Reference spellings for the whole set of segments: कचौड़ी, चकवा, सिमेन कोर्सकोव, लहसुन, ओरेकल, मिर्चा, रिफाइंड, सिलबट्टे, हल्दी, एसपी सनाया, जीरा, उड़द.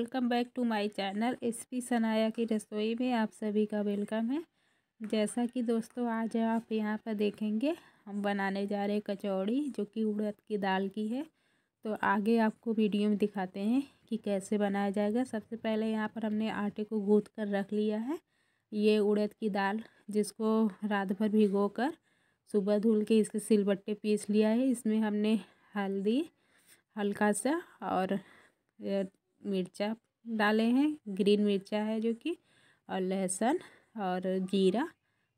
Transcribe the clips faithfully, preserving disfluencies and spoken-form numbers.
Welcome back to my channel एसपी सनाया की रसोई में आप सभी का वेलकम है। जैसा कि दोस्तों आज आप यहाँ पर देखेंगे हम बनाने जा रहे कचौड़ी जो कि उड़द की दाल की है। तो आगे आपको वीडियो में दिखाते हैं कि कैसे बनाया जाएगा। सबसे पहले यहाँ पर हमने आटे को गूँथ कर रख लिया है। ये उड़द की दाल जिसको रात भर भिगो कर सुबह धुल के इसके सिलबट्टे पीस लिया है। इसमें हमने हल्दी हल्का सा और मिर्चा डाले हैं, ग्रीन मिर्चा है जो कि, और लहसुन और जीरा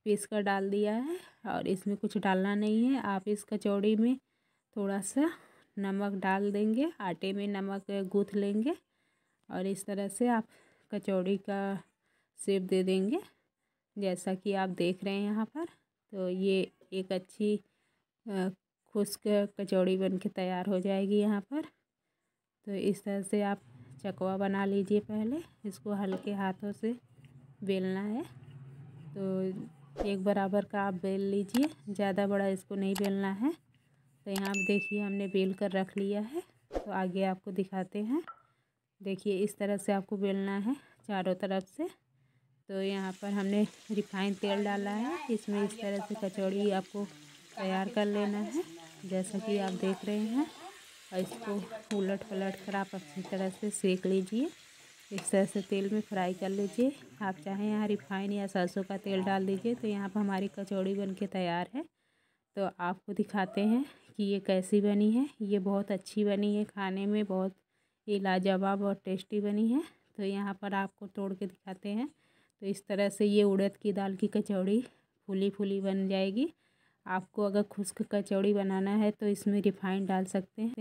पीस कर डाल दिया है। और इसमें कुछ डालना नहीं है। आप इस कचौड़ी में थोड़ा सा नमक डाल देंगे, आटे में नमक गूँथ लेंगे और इस तरह से आप कचौड़ी का शेप दे देंगे जैसा कि आप देख रहे हैं यहाँ पर। तो ये एक अच्छी खुश्क कचौड़ी बन के तैयार हो जाएगी यहाँ पर। तो इस तरह से आप चकवा बना लीजिए। पहले इसको हल्के हाथों से बेलना है, तो एक बराबर का आप बेल लीजिए, ज़्यादा बड़ा इसको नहीं बेलना है। तो यहाँ आप देखिए हमने बेल कर रख लिया है। तो आगे आपको दिखाते हैं। देखिए इस तरह से आपको बेलना है चारों तरफ से। तो यहाँ पर हमने रिफाइंड तेल डाला है, इसमें इस तरह से कचौड़ी आपको तैयार कर लेना है जैसा कि आप देख रहे हैं। और इसको उलट पलट कर आप अच्छी तरह से सेक लीजिए, इस तरह से तेल में फ्राई कर लीजिए। आप चाहें यहाँ रिफाइन या सरसों का तेल डाल दीजिए। तो यहाँ पर हमारी कचौड़ी बन के तैयार है। तो आपको दिखाते हैं कि ये कैसी बनी है। ये बहुत अच्छी बनी है, खाने में बहुत ही लाजवाब और टेस्टी बनी है। तो यहाँ पर आपको तोड़ के दिखाते हैं। तो इस तरह से ये उड़द की दाल की कचौड़ी फूली फूली बन जाएगी। आपको अगर खुश्क कचौड़ी बनाना है तो इसमें रिफाइंड डाल सकते हैं।